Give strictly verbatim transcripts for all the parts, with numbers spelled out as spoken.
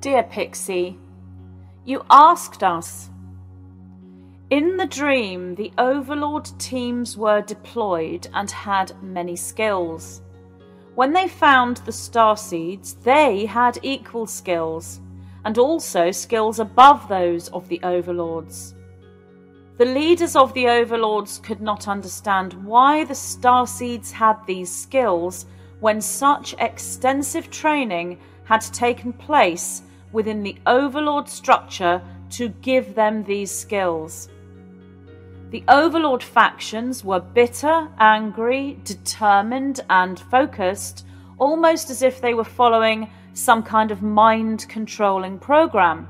Dear Pixie, you asked us. In the dream, the Overlord teams were deployed and had many skills. When they found the Starseeds, they had equal skills, and also skills above those of the Overlords. The leaders of the Overlords could not understand why the Starseeds had these skills when such extensive training had taken place within the Overlord structure to give them these skills. The Overlord factions were bitter, angry, determined and focused, almost as if they were following some kind of mind-controlling program.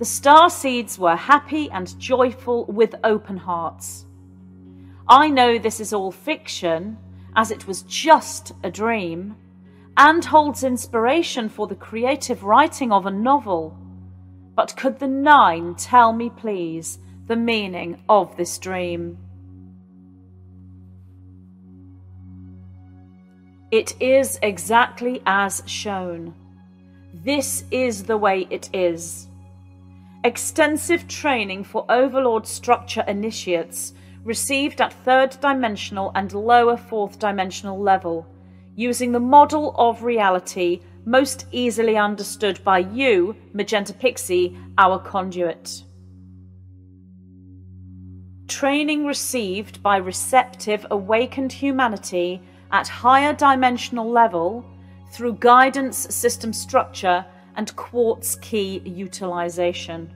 The Starseeds were happy and joyful with open hearts. I know this is all fiction, as it was just a dream, and holds inspiration for the creative writing of a novel. But could the Nine tell me, please, the meaning of this dream? It is exactly as shown. This is the way it is. Extensive training for Overlord structure initiates received at third dimensional and lower fourth dimensional level, using the model of reality most easily understood by you, Magenta Pixie, our conduit. Training received by receptive awakened humanity at higher dimensional level through guidance system structure and quartz key utilization.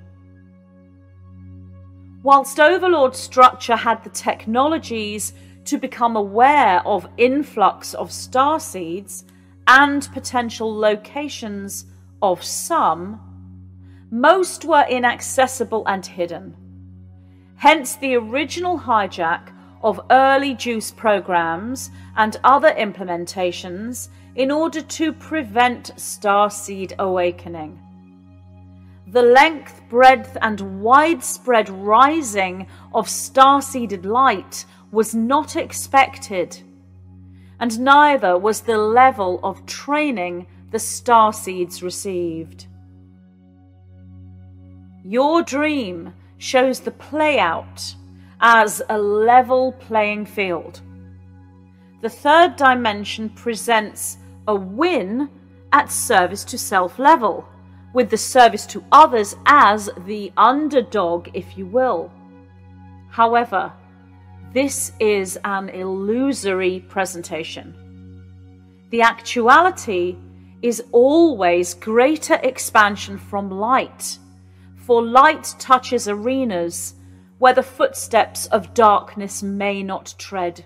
Whilst Overlord structure had the technologies to become aware of influx of starseeds and potential locations of some, most were inaccessible and hidden. Hence the original hijack of early juice programs and other implementations in order to prevent starseed awakening. The length, breadth, and widespread rising of star-seeded light was not expected, and neither was the level of training the starseeds received. Your dream shows the playout as a level playing field. The third dimension presents a win at service to self level, with the service to others as the underdog, if you will. However, this is an illusory presentation. The actuality is always greater expansion from light, for light touches arenas where the footsteps of darkness may not tread.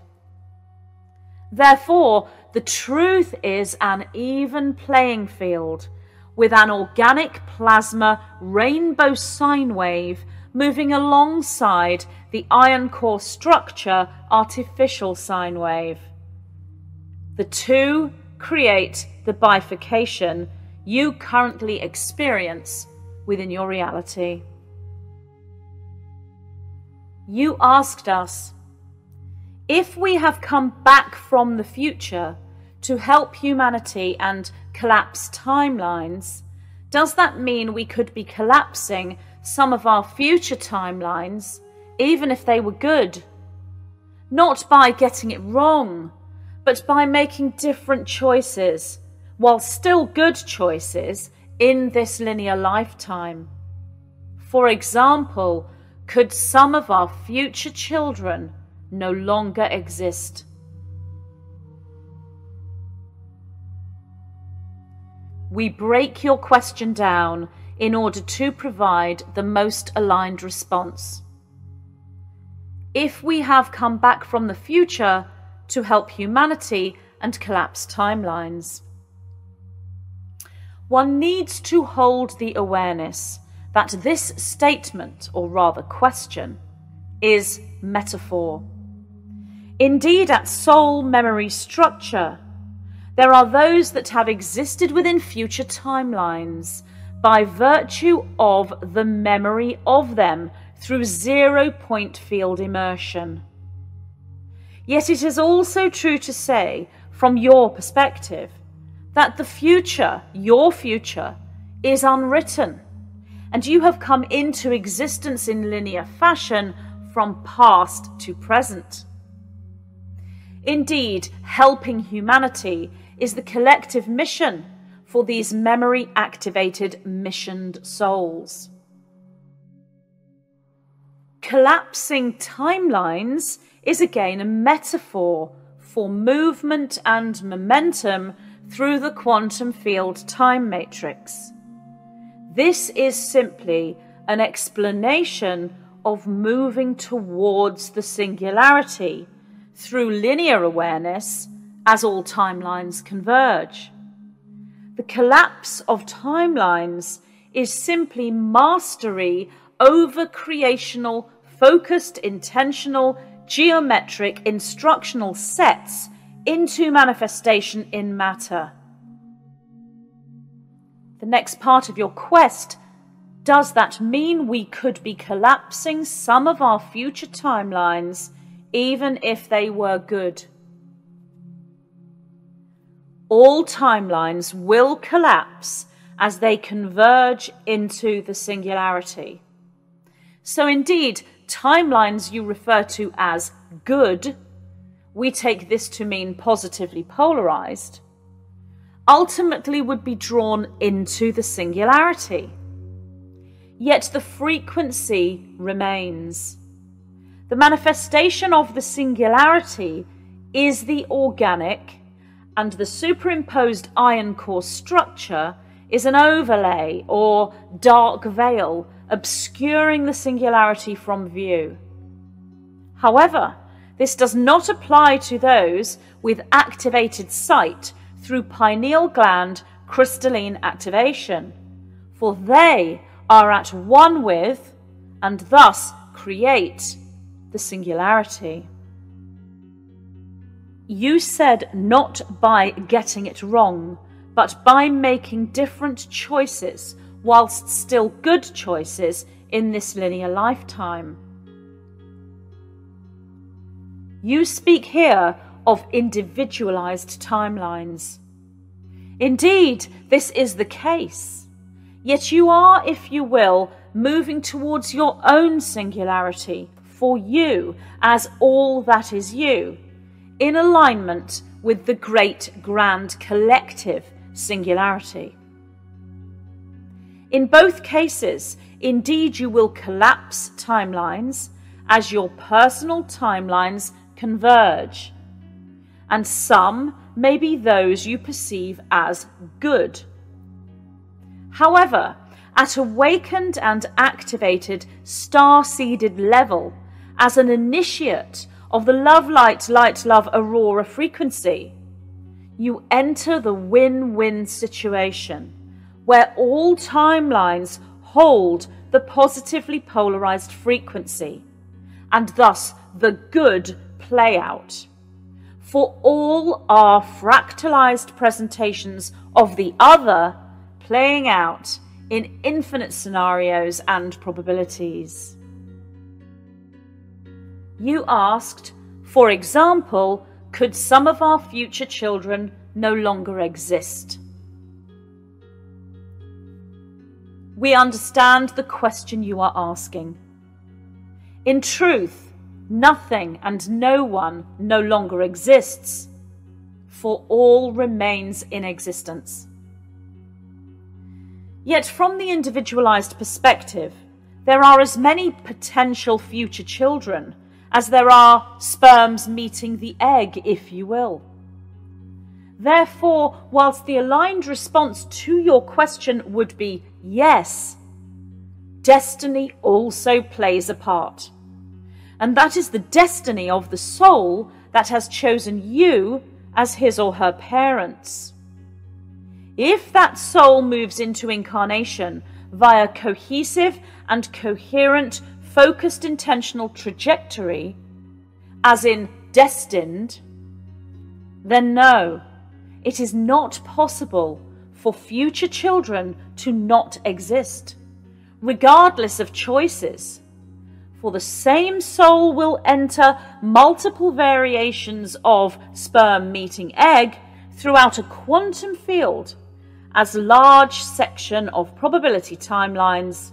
Therefore, the truth is an even playing field, with an organic plasma rainbow sine wave moving alongside the iron core structure artificial sine wave. The two create the bifurcation you currently experience within your reality. You asked us, if we have come back from the future to help humanity and collapse timelines, does that mean we could be collapsing some of our future timelines, even if they were good? Not by getting it wrong, but by making different choices, while still good choices, in this linear lifetime. For example, could some of our future children no longer exist? We break your question down in order to provide the most aligned response. If we have come back from the future to help humanity and collapse timelines, one needs to hold the awareness that this statement, or rather question, is metaphor. Indeed, at soul memory structure, there are those that have existed within future timelines by virtue of the memory of them through zero-point field immersion. Yet it is also true to say, from your perspective, that the future, your future, is unwritten, and you have come into existence in linear fashion from past to present. Indeed, helping humanity is the collective mission for these memory-activated, missioned souls. Collapsing timelines is again a metaphor for movement and momentum through the quantum field time matrix. This is simply an explanation of moving towards the singularity through linear awareness as all timelines converge. The collapse of timelines is simply mastery over creational, focused, intentional, geometric, instructional sets into manifestation in matter. The next part of your quest, does that mean we could be collapsing some of our future timelines, even if they were good? All timelines will collapse as they converge into the singularity. So indeed, timelines you refer to as good, we take this to mean positively polarized, ultimately would be drawn into the singularity. Yet the frequency remains. The manifestation of the singularity is the organic, and the superimposed iron core structure is an overlay or dark veil obscuring the singularity from view. However, this does not apply to those with activated sight through pineal gland crystalline activation, for they are at one with and thus create the singularity. You said not by getting it wrong, but by making different choices whilst still good choices in this linear lifetime. You speak here of individualized timelines. Indeed, this is the case. Yet you are, if you will, moving towards your own singularity for you as all that is you, in alignment with the great grand collective singularity. In both cases, indeed, you will collapse timelines as your personal timelines converge, and some may be those you perceive as good. However, at awakened and activated star-seeded level, as an initiate of the love light, light love aurora frequency, you enter the win-win situation, where all timelines hold the positively polarized frequency, and thus the good play out. For all are fractalized presentations of the other playing out in infinite scenarios and probabilities. You asked, for example, could some of our future children no longer exist? We understand the question you are asking. In truth, nothing and no one no longer exists, for all remains in existence. Yet from the individualized perspective, there are as many potential future children as there are sperms meeting the egg, if you will. Therefore, whilst the aligned response to your question would be yes, destiny also plays a part. And that is the destiny of the soul that has chosen you as his or her parents. If that soul moves into incarnation via cohesive and coherent, focused intentional trajectory, as in destined, then no, it is not possible for future children to not exist, regardless of choices, for the same soul will enter multiple variations of sperm meeting egg throughout a quantum field as large section of probability timelines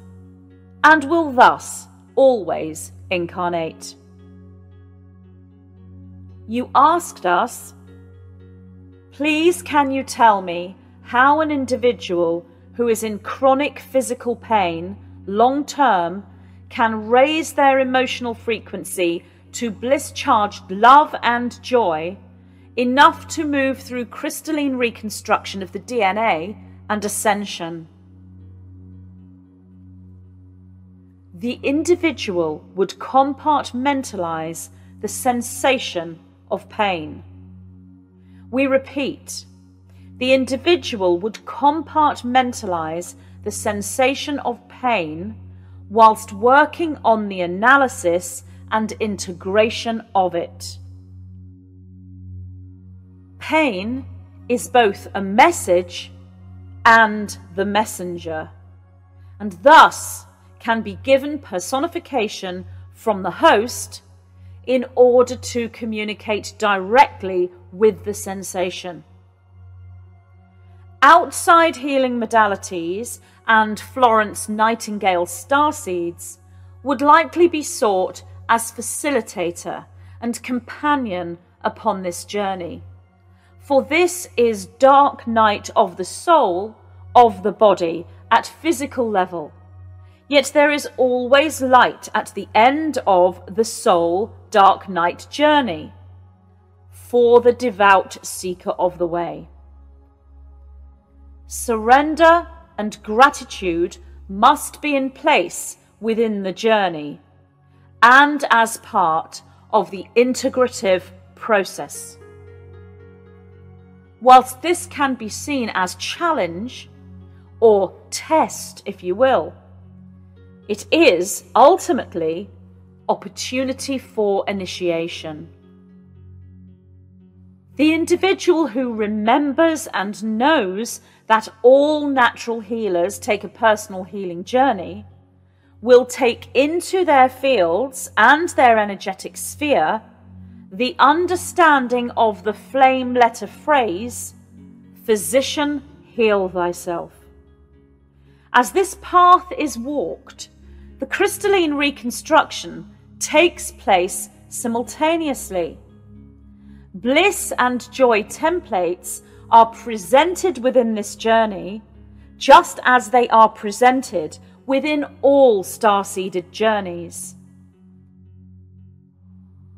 and will thus always incarnate. You asked us, please can you tell me how an individual who is in chronic physical pain long term can raise their emotional frequency to bliss-charged love and joy enough to move through crystalline reconstruction of the D N A and ascension. The individual would compartmentalize the sensation of pain. We repeat, the individual would compartmentalize the sensation of pain whilst working on the analysis and integration of it. Pain is both a message and the messenger, and thus can be given personification from the host in order to communicate directly with the sensation. Outside healing modalities and Florence Nightingale Starseeds would likely be sought as facilitator and companion upon this journey, for this is dark night of the soul, of the body, at physical level. Yet there is always light at the end of the soul dark night journey for the devout seeker of the way. Surrender and gratitude must be in place within the journey and as part of the integrative process. Whilst this can be seen as challenge or test, if you will, it is ultimately opportunity for initiation. The individual who remembers and knows that all natural healers take a personal healing journey will take into their fields and their energetic sphere the understanding of the flame letter phrase, physician, heal thyself. As this path is walked, the crystalline reconstruction takes place simultaneously. Bliss and joy templates are presented within this journey, just as they are presented within all star-seeded journeys.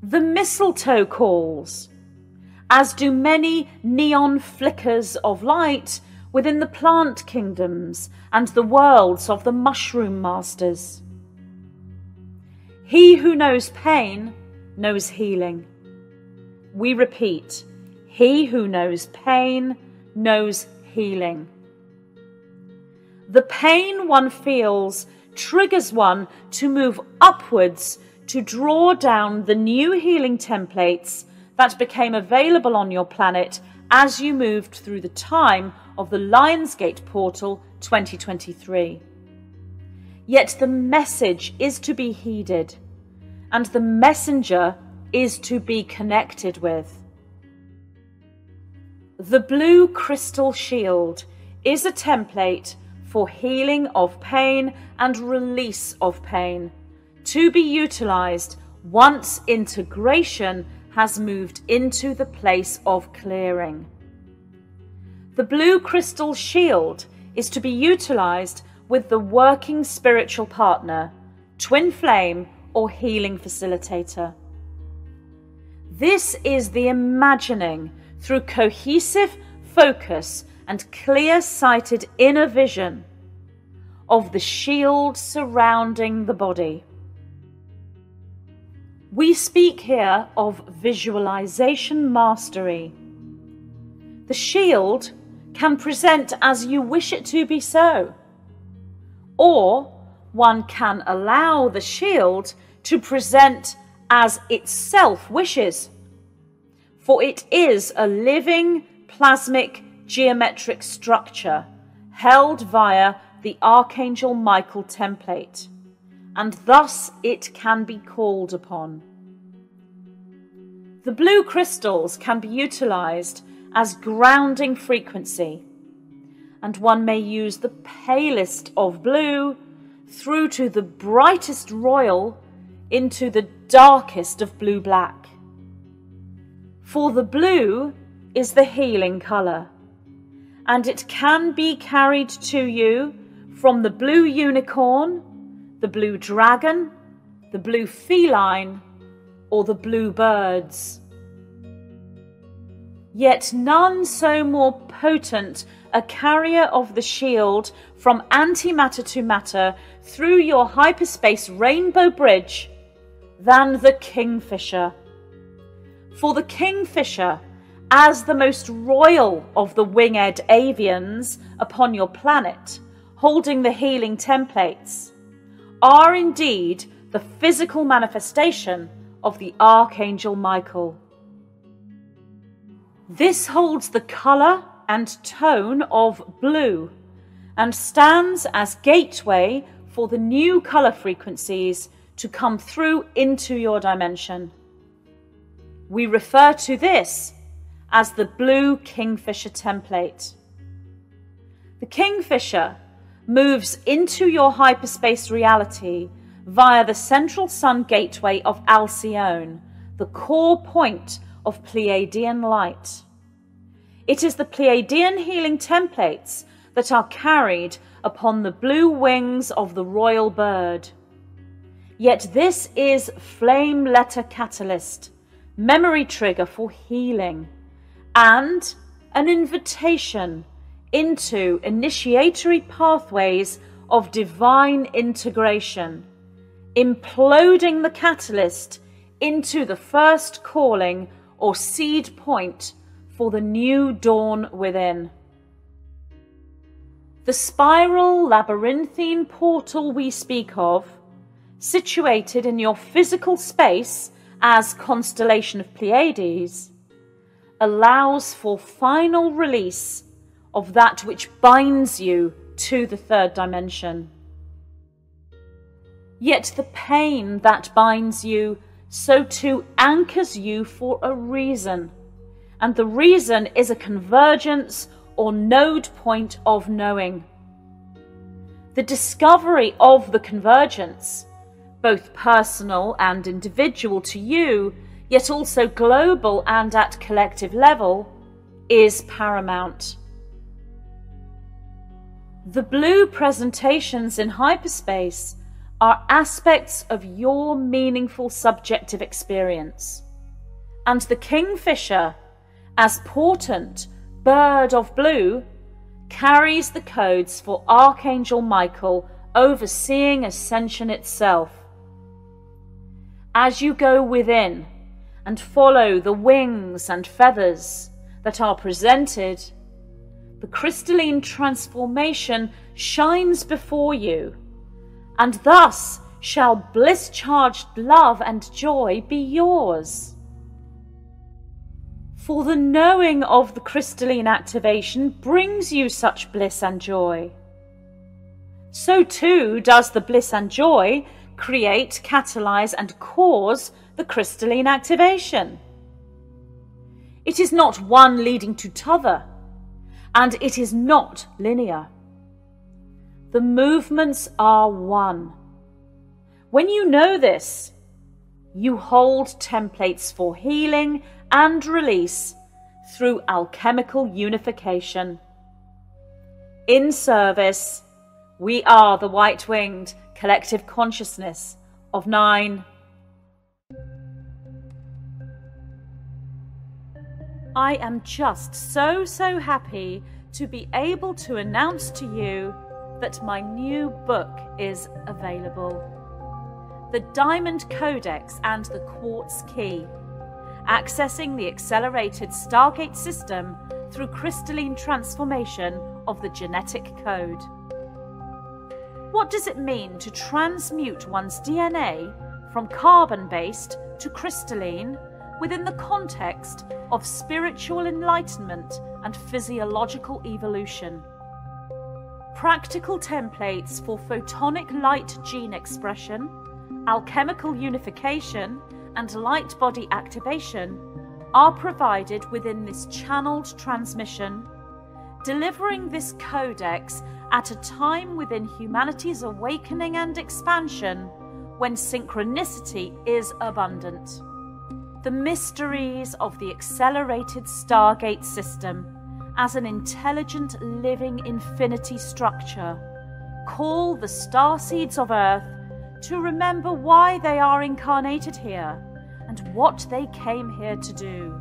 The mistletoe calls, as do many neon flickers of light within the plant kingdoms and the worlds of the mushroom masters. He who knows pain knows healing. We repeat, he who knows pain knows healing. The pain one feels triggers one to move upwards to draw down the new healing templates that became available on your planet as you moved through the time of the Lionsgate Portal twenty twenty-three. Yet the message is to be heeded, and the messenger is to be connected with. The blue crystal shield is a template for healing of pain and release of pain, to be utilized once integration has moved into the place of clearing. The blue crystal shield is to be utilized with the working spiritual partner, twin flame or healing facilitator. This is the imagining through cohesive focus and clear-sighted inner vision of the shield surrounding the body. We speak here of visualization mastery. The shield can present as you wish it to be so, or one can allow the shield to present as itself wishes, for it is a living plasmic geometric structure held via the Archangel Michael template, and thus it can be called upon. The blue crystals can be utilized as grounding frequency, and one may use the palest of blue through to the brightest royal into the darkest of blue-black. For the blue is the healing colour, and it can be carried to you from the blue unicorn, the blue dragon, the blue feline, or the blue birds. Yet none so more potent a carrier of the shield from antimatter to matter through your hyperspace rainbow bridge than the kingfisher. For the kingfisher, as the most royal of the winged avians upon your planet, holding the healing templates, are indeed the physical manifestation of the Archangel Michael. This holds the colour and tone of blue and stands as gateway for the new colour frequencies to come through into your dimension. We refer to this as the blue kingfisher template. The kingfisher moves into your hyperspace reality via the central sun gateway of Alcyone, the core point of Pleiadian light. It is the Pleiadian healing templates that are carried upon the blue wings of the royal bird. Yet this is flame letter catalyst, memory trigger for healing, and an invitation into initiatory pathways of divine integration, imploding the catalyst into the first calling or seed point for the new dawn within. The spiral labyrinthine portal we speak of, situated in your physical space as constellation of Pleiades, allows for final release of that which binds you to the third dimension. Yet the pain that binds you so too anchors you for a reason, and the reason is a convergence or node point of knowing. The discovery of the convergence, both personal and individual to you, yet also global and at collective level, is paramount. The blue presentations in hyperspace are aspects of your meaningful subjective experience. And the kingfisher, as portent bird of blue, carries the codes for Archangel Michael overseeing ascension itself. As you go within and follow the wings and feathers that are presented, the crystalline transformation shines before you, and thus shall bliss-charged love and joy be yours. For the knowing of the crystalline activation brings you such bliss and joy. So too does the bliss and joy create, catalyze, and cause the crystalline activation. It is not one leading to t'other, and it is not linear. The movements are one. When you know this, you hold templates for healing and release through alchemical unification. In service, we are the White Winged Collective Consciousness of Nine. I am just so, so happy to be able to announce to you that my new book is available. The Diamond Codex and the Quartz Key, accessing the accelerated Stargate system through crystalline transformation of the genetic code. What does it mean to transmute one's D N A from carbon-based to crystalline within the context of spiritual enlightenment and physiological evolution? Practical templates for photonic light gene expression, alchemical unification, and light body activation are provided within this channeled transmission, delivering this codex at a time within humanity's awakening and expansion when synchronicity is abundant. The mysteries of the accelerated Stargate system as an intelligent living infinity structure call the starseeds of Earth to remember why they are incarnated here and what they came here to do.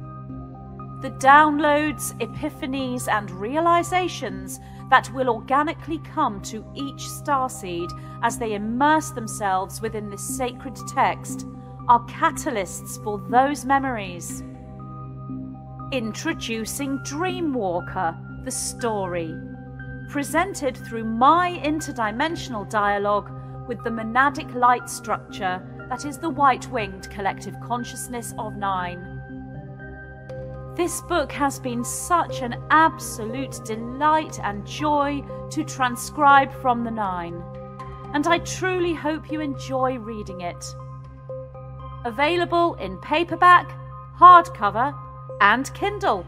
The downloads, epiphanies and realizations that will organically come to each starseed as they immerse themselves within this sacred text are catalysts for those memories. Introducing Dreamwalker, the story, presented through my interdimensional dialogue with the monadic light structure that is the White Winged Collective Consciousness of Nine. This book has been such an absolute delight and joy to transcribe from the Nine, and I truly hope you enjoy reading it. Available in paperback, hardcover, and Kindle.